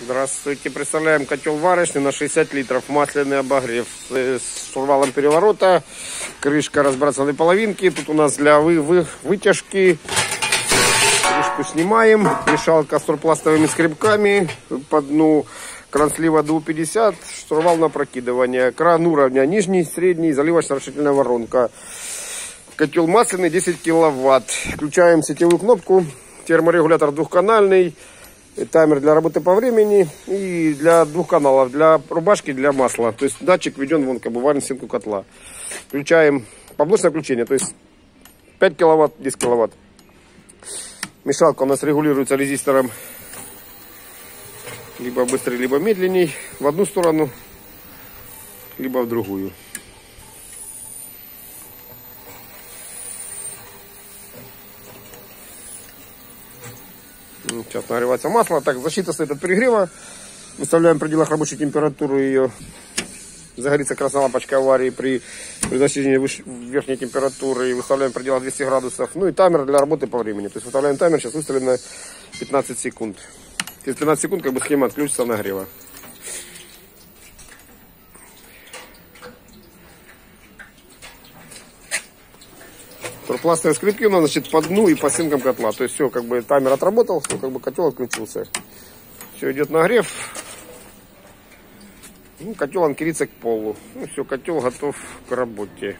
Здравствуйте, представляем котел варочный на 60 литров, масляный обогрев с шурвалом переворота, крышка разбрасыванной половинки. Тут у нас для вытяжки, крышку снимаем, мешалка с турпластовыми скребками, по дну кран слива ДУ-50, штурвал на прокидывание, кран уровня нижний, средний, заливочно-расширительная воронка. Котел масляный, 10 киловатт. Включаем сетевую кнопку, терморегулятор двухканальный. Таймер для работы по времени и для двух каналов, для рубашки, для масла. То есть датчик введен вон как бы в стенку котла. Включаем поблочное включение, то есть 5 киловатт, 10 киловатт. Мешалка у нас регулируется резистором либо быстрее, либо медленней. В одну сторону, либо в другую. Сейчас нагревается масло. Так, защита стоит от перегрева. Выставляем в пределах рабочей температуры ее. Загорится красная лампочка аварии при достижении верхней температуры. Выставляем в пределах 200 градусов. Ну и таймер для работы по времени. То есть выставляем таймер. Сейчас выставлено 15 секунд. Через 15 секунд как бы схема отключится нагрева. Турпластовые скрипки у нас, значит, по дну и по стенкам котла. То есть все, как бы таймер отработал, все, как бы котел отключился. Все, идет нагрев. Ну, котел анкерится к полу. Ну, все, котел готов к работе.